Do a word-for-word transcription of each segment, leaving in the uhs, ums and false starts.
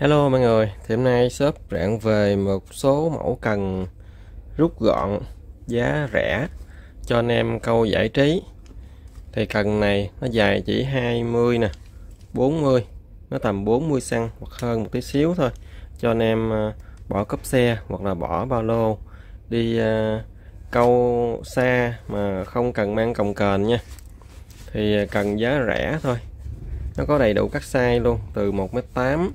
Hello mọi người, thì hôm nay shop rạng về một số mẫu cần rút gọn giá rẻ cho anh em câu giải trí. Thì cần này nó dài chỉ hai mươi nè, bốn mươi, nó tầm bốn mươi xăng-ti-mét hoặc hơn một tí xíu thôi, cho anh em bỏ cốp xe hoặc là bỏ ba lô đi câu xa mà không cần mang cồng kềnh nha. Thì cần giá rẻ thôi, nó có đầy đủ các size luôn, từ một mét tám,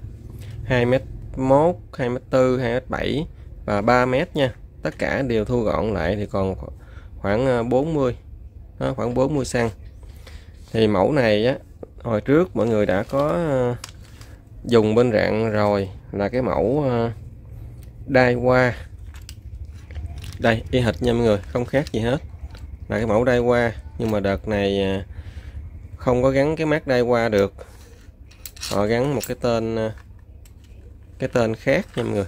hai mét một, hai mét bốn, hai mét bảy và ba mét nha. Tất cả đều thu gọn lại thì còn khoảng bốn mươi, đó, khoảng bốn mươi xăng-ti-mét. Thì mẫu này á, hồi trước mọi người đã có dùng bên rạng rồi, là cái mẫu Daiwa. Đây y hệt nha mọi người, không khác gì hết, là cái mẫu Daiwa. Nhưng mà đợt này không có gắn cái mác Daiwa được, họ gắn một cái tên cái tên khác nha mọi người.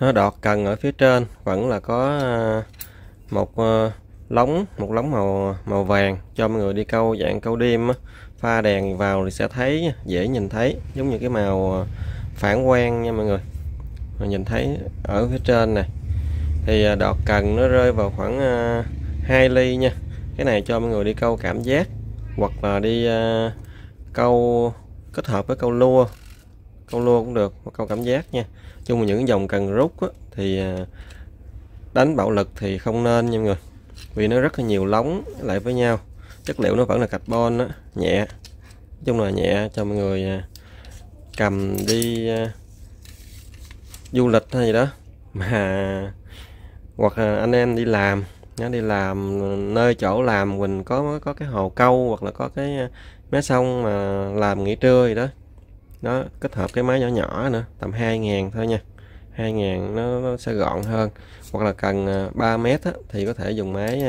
Nó đọt cần ở phía trên vẫn là có một lóng một lóng màu màu vàng cho mọi người đi câu dạng câu đêm, pha đèn vào thì sẽ thấy, dễ nhìn thấy, giống như cái màu phản quang nha mọi người. Mình nhìn thấy ở phía trên này thì đọt cần nó rơi vào khoảng hai ly nha. Cái này cho mọi người đi câu cảm giác hoặc là đi câu kết hợp với câu lua. Câu lua cũng được, câu cảm giác nha. Chung là những dòng cần rút á, thì đánh bạo lực thì không nên nha mọi người, vì nó rất là nhiều lóng lại với nhau. Chất liệu nó vẫn là carbon á, nhẹ, nói chung là nhẹ cho mọi người cầm đi du lịch hay gì đó, mà hoặc là anh em đi làm nhá, đi làm nơi chỗ làm mình có có cái hồ câu hoặc là có cái mé sông mà làm nghỉ trưa gì đó. Nó kết hợp cái máy nhỏ nhỏ nữa, tầm hai ngàn thôi nha, hai ngàn nó, nó sẽ gọn hơn. Hoặc là cần ba mét á, thì có thể dùng máy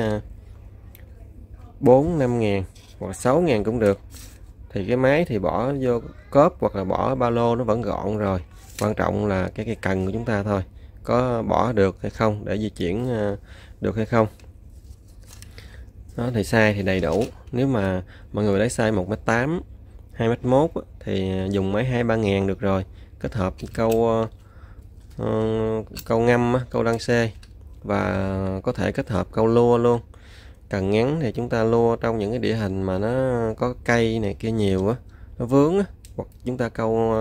bốn năm ngàn hoặc sáu ngàn cũng được. Thì cái máy thì bỏ vô cốp hoặc là bỏ ba lô nó vẫn gọn rồi, quan trọng là cái cây cần của chúng ta thôi, có bỏ được hay không, để di chuyển được hay không. Đó, thì size thì đầy đủ. Nếu mà mọi người lấy size một mét tám, hai mét một thì dùng máy hai ba ngàn được rồi, kết hợp câu uh, câu ngâm, câu lăng xê và có thể kết hợp câu lua luôn. Cần ngắn thì chúng ta lua trong những cái địa hình mà nó có cây này kia nhiều á, nó vướng á, hoặc chúng ta câu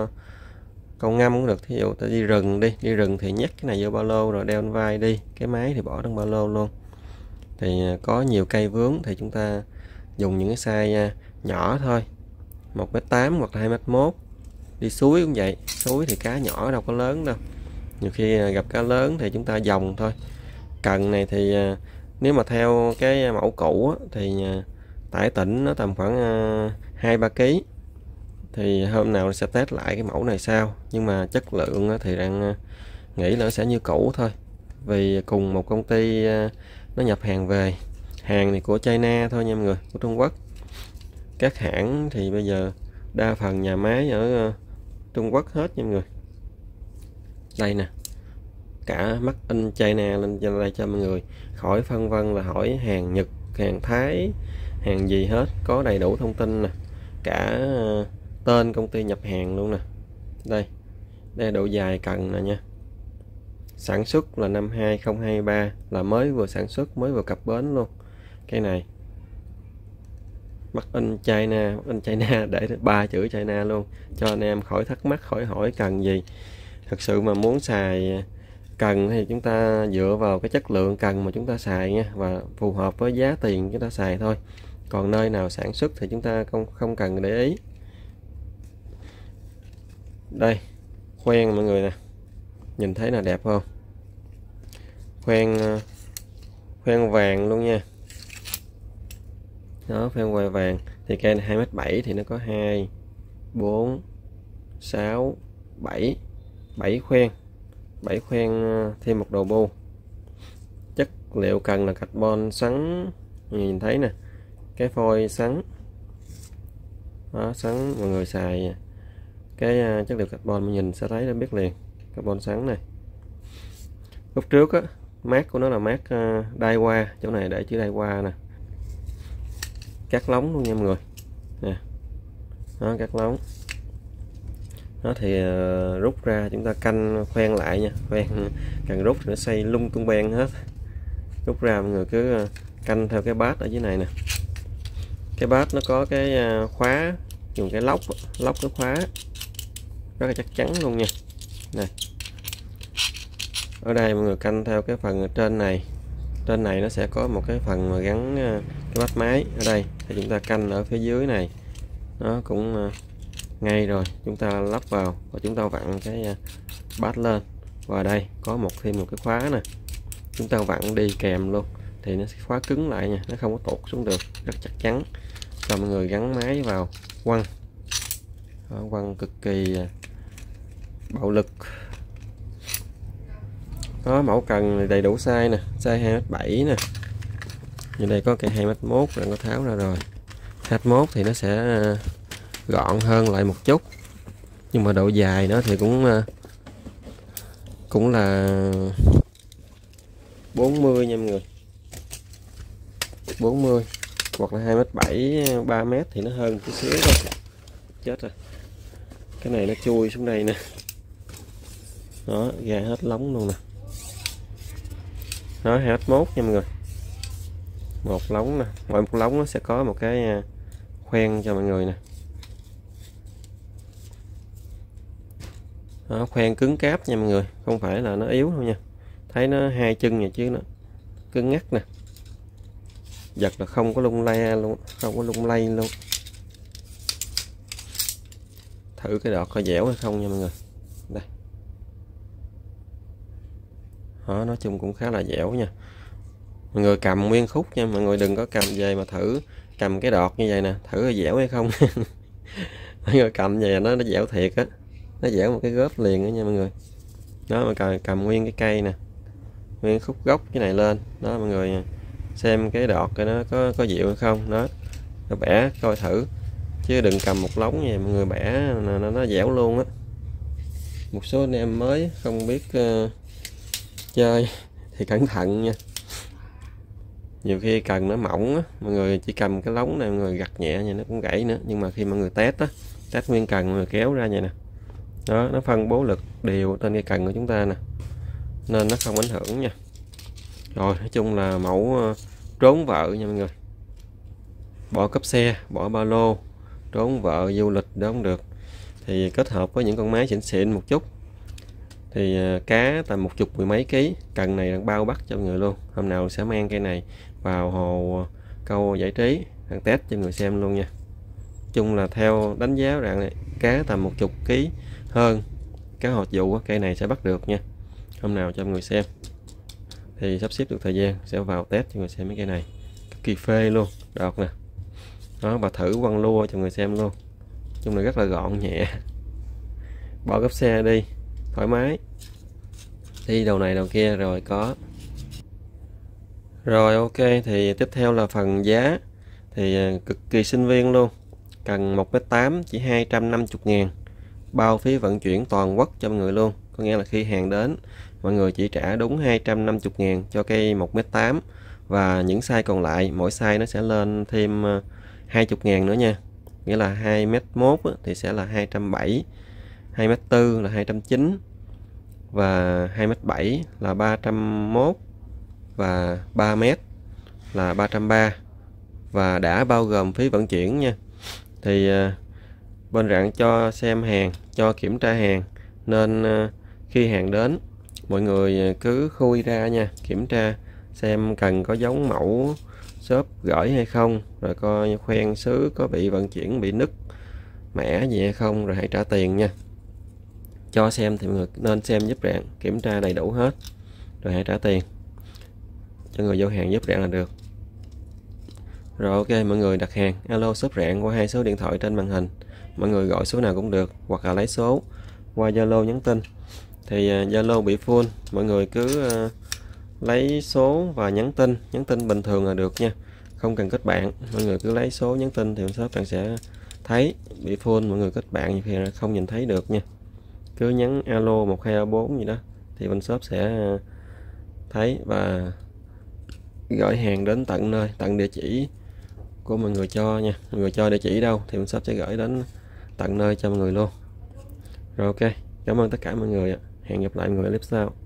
câu ngâm cũng được. Thí dụ ta đi rừng đi đi rừng thì nhét cái này vô ba lô rồi đeo lên vai đi, cái máy thì bỏ trong ba lô luôn. Thì có nhiều cây vướng thì chúng ta dùng những cái size nhỏ thôi, một mét tám hoặc là hai mét một. Đi suối cũng vậy, suối thì cá nhỏ đâu có lớn đâu, nhiều khi gặp cá lớn thì chúng ta dòng thôi. Cần này thì nếu mà theo cái mẫu cũ thì tải tỉnh nó tầm khoảng hai ba ký. Thì hôm nào sẽ test lại cái mẫu này sau, nhưng mà chất lượng thì đang nghĩ là nó sẽ như cũ thôi, vì cùng một công ty nó nhập hàng về. Hàng thì của China thôi nha mọi người, của Trung Quốc. Các hãng thì bây giờ đa phần nhà máy ở Trung Quốc hết nha mọi người. Đây nè, cả mắc in China lên đây cho mọi người, khỏi phân vân là hỏi hàng Nhật, hàng Thái, hàng gì hết. Có đầy đủ thông tin nè, cả tên công ty nhập hàng luôn nè. Đây, đây độ dài cần nè nha. Sản xuất là năm hai không hai ba, là mới vừa sản xuất, mới vừa cập bến luôn. Cái này mắc in China, mắc in China để ba chữ China luôn, cho anh em khỏi thắc mắc, khỏi hỏi cần gì. Thật sự mà muốn xài cần thì chúng ta dựa vào cái chất lượng cần mà chúng ta xài nha, và phù hợp với giá tiền chúng ta xài thôi. Còn nơi nào sản xuất thì chúng ta không không cần để ý. Đây, khoen mọi người nè, nhìn thấy là đẹp không? Khoen khoen vàng luôn nha. Đó, khoen ngoài vàng thì cây này hai mét bảy thì nó có hai, bốn, sáu, bảy, bảy khoen, bảy khoen thêm một đầu bu. Chất liệu cần là carbon sắn, nhìn thấy nè, cái phôi sắn. Đó, sắn mọi người xài cái chất liệu carbon mình nhìn sẽ thấy đã biết liền, carbon sắn này. Lúc trước á, mác của nó là mác Daiwa, chỗ này để chữ Daiwa nè. Các lóng luôn nha mọi người nè, đó, các lóng Nó thì rút ra chúng ta canh khoen lại nha, khoen càng rút thì nó xây lung tung beng hết. Rút ra mọi người cứ canh theo cái bát ở dưới này nè. Cái bát nó có cái khóa, dùng cái lóc, lóc cái khóa rất là chắc chắn luôn nha. Này, ở đây mọi người canh theo cái phần trên này, trên này nó sẽ có một cái phần mà gắn cái bát máy. Ở đây thì chúng ta canh ở phía dưới này, nó cũng ngay rồi, chúng ta lắp vào và chúng ta vặn cái bát lên. Và đây có một thêm một cái khóa nè, chúng ta vặn đi kèm luôn thì nó sẽ khóa cứng lại nha, nó không có tuột xuống được, rất chắc chắn. Rồi mọi người gắn máy vào, quăng quăng cực kỳ bạo lực. Có mẫu cần đầy đủ size nè, size hai mét bảy nè. Như đây có cái hai mét mốt rồi, nó tháo ra rồi. Hai mét mốt thì nó sẽ gọn hơn lại một chút, nhưng mà độ dài nó thì cũng cũng là bốn mươi nha mọi người, bốn mươi hoặc là hai mét bảy, ba mét thì nó hơn chút xíu thôi. Chết rồi, cái này nó chui xuống đây nè, nó ra hết lóng luôn nè. Nó hai mét mốt nha mọi người, một lóng nè, mỗi một lóng nó sẽ có một cái khoen cho mọi người nè. Nó khoen cứng cáp nha mọi người, không phải là nó yếu đâu nha, thấy nó hai chân nha, chứ nó cứng ngắt nè, giật là không có lung lay luôn, không có lung lay luôn. Thử cái đọt coi dẻo hay không nha mọi người. Đây, đó, nói chung cũng khá là dẻo nha. Mọi người cầm nguyên khúc nha, mọi người đừng có cầm về mà thử cầm cái đọt như vậy nè, thử dẻo hay không. Mọi người cầm về nó nó dẻo thiệt á, nó dẻo một cái góp liền đó nha mọi người. Đó, mà cầm, cầm nguyên cái cây nè, nguyên khúc gốc cái này lên đó, mọi người xem cái đọt cái nó có có dịu hay không đó, nó bẻ coi thử, chứ đừng cầm một lóng vậy mọi người, bẻ nó, nó, nó dẻo luôn á. Một số anh em mới không biết uh, chơi thì cẩn thận nha, nhiều khi cần nó mỏng á, mọi người chỉ cầm cái lóng này mọi người gặt nhẹ nha, nó cũng gãy nữa. Nhưng mà khi mọi người test á, test nguyên cần mọi người kéo ra vậy nè, đó nó phân bố lực đều trên cái cần của chúng ta nè, nên nó không ảnh hưởng nha. Rồi nói chung là mẫu trốn vợ nha mọi người, bỏ cốp xe, bỏ ba lô, trốn vợ du lịch đó cũng được. Thì kết hợp với những con máy xịn xịn một chút thì cá tầm một chục mười mấy ký, cần này đang bao bắt cho mọi người luôn. Hôm nào sẽ mang cây này vào hồ câu giải trí đang test cho người xem luôn nha. Chung là theo đánh giá rằng này, cá tầm một chục ký hơn cá hột vụ, cây này sẽ bắt được nha. Hôm nào cho mọi người xem thì sắp xếp được thời gian sẽ vào test cho người xem mấy cây này kỳ phê luôn, đọt nè đó, và thử quăng lua cho người xem luôn. Chung là rất là gọn nhẹ, bỏ gấp xe đi thoải mái, đi đầu này đầu kia rồi có. Rồi ok, thì tiếp theo là phần giá thì cực kỳ sinh viên luôn. Cần một mét tám chỉ hai trăm năm mươi ngàn, bao phí vận chuyển toàn quốc cho mọi người luôn. Có nghĩa là khi hàng đến mọi người chỉ trả đúng hai trăm năm mươi ngàn cho cây một mét tám, và những size còn lại mỗi size nó sẽ lên thêm hai mươi ngàn nữa nha. Nghĩa là hai mét mốt thì sẽ là hai trăm bảy mươi, hai mét tư là hai trăm chín mươi, và hai mét bảy là ba trăm mốt, và ba mét là ba trăm ba mươi, và đã bao gồm phí vận chuyển nha. Thì bên rạn cho xem hàng, cho kiểm tra hàng, nên khi hàng đến mọi người cứ khui ra nha, kiểm tra xem cần có giống mẫu shop gửi hay không, rồi coi khoen sứ có bị vận chuyển bị nứt mẻ gì hay không, rồi hãy trả tiền nha. Cho xem thì mọi người nên xem giúp rạn, kiểm tra đầy đủ hết rồi hãy trả tiền cho người giao hàng giúp rạn là được. Rồi ok, mọi người đặt hàng alo shop rạn qua hai số điện thoại trên màn hình, mọi người gọi số nào cũng được, hoặc là lấy số qua Zalo nhắn tin. Thì Zalo bị full, mọi người cứ uh, lấy số và nhắn tin, nhắn tin bình thường là được nha, không cần kết bạn. Mọi người cứ lấy số nhắn tin thì shop bạn sẽ thấy. Bị full mọi người kết bạn thì không nhìn thấy được nha, cứ nhắn alo một hai ba bốn gì đó thì bên shop sẽ thấy và gửi hàng đến tận nơi, tận địa chỉ của mọi người cho nha. Mọi người cho địa chỉ đâu thì bên shop sẽ gửi đến tận nơi cho mọi người luôn. Rồi ok, cảm ơn tất cả mọi người ạ. Hẹn gặp lại mọi người clip sau.